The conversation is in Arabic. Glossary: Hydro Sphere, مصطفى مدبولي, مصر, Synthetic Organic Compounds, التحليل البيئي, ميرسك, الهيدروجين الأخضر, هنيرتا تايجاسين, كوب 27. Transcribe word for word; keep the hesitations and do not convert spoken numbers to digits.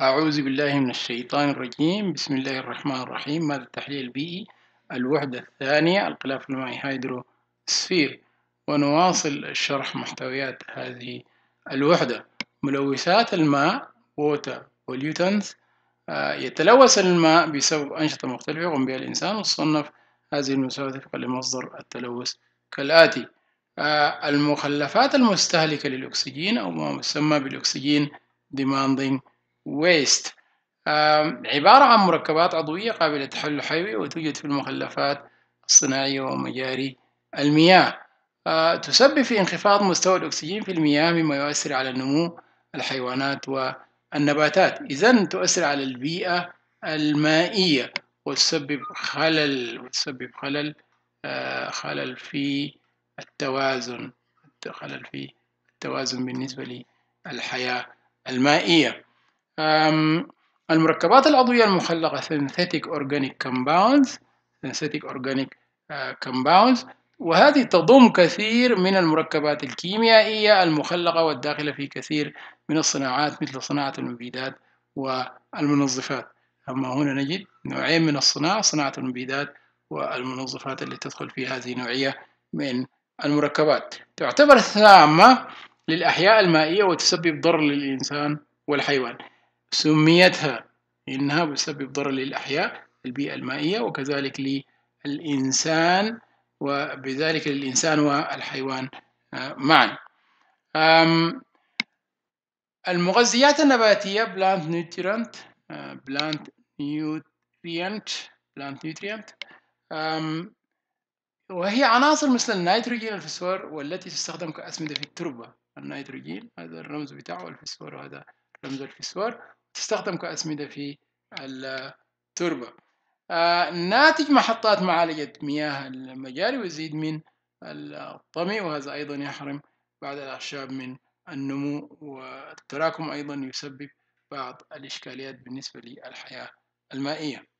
أعوذ بالله من الشيطان الرجيم. بسم الله الرحمن الرحيم. ماده التحليل البيئي الوحدة الثانية، الغلاف المائي هايدرو سفير. ونواصل شرح محتويات هذه الوحدة. ملوثات الماء water pollutants. يتلوث الماء بسبب أنشطة مختلفة يقوم بها الإنسان، وتصنف هذه الملوثات وفقا لمصدر التلوث كالآتي: المخلفات المستهلكة للأكسجين أو ما يسمى بالأكسجين demanding waste، عبارة عن مركبات عضوية قابلة للتحلل الحيوي، وتوجد في المخلفات الصناعية ومجاري المياه. تسبب في انخفاض مستوى الأكسجين في المياه، مما يؤثر على نمو الحيوانات والنباتات. إذن تؤثر على البيئة المائية وتسبب خلل وتسبب خلل خلل في التوازن خلل في التوازن بالنسبة للحياة المائية. المركبات العضوية المخلقة Synthetic Organic Compounds Synthetic Organic Compounds، وهذه تضم كثير من المركبات الكيميائية المخلقة والداخلة في كثير من الصناعات، مثل صناعة المبيدات والمنظفات. أما هنا نجد نوعين من الصناعة: صناعة المبيدات والمنظفات، التي تدخل في هذه النوعية من المركبات. تعتبر سامة للأحياء المائية وتسبب ضرر للإنسان والحيوان. سميتها إنها بتسبب ضرر للأحياء البيئة المائية، وكذلك للإنسان، وبذلك للإنسان والحيوان معا. المغذيات النباتية Plant Nutrient Plant Nutrient Plant Nutrient، وهي عناصر مثل النيتروجين والفسفور، والتي تستخدم كأسمدة في التربة. النيتروجين هذا الرمز بتاعه، والفسفور وهذا رمز الفسفور، تستخدم كأسمدة في التربة. آه ناتج محطات معالجة مياه المجاري، ويزيد من الطمي، وهذا أيضا يحرم بعض الأعشاب من النمو، والتراكم أيضا يسبب بعض الإشكاليات بالنسبة للحياة المائية.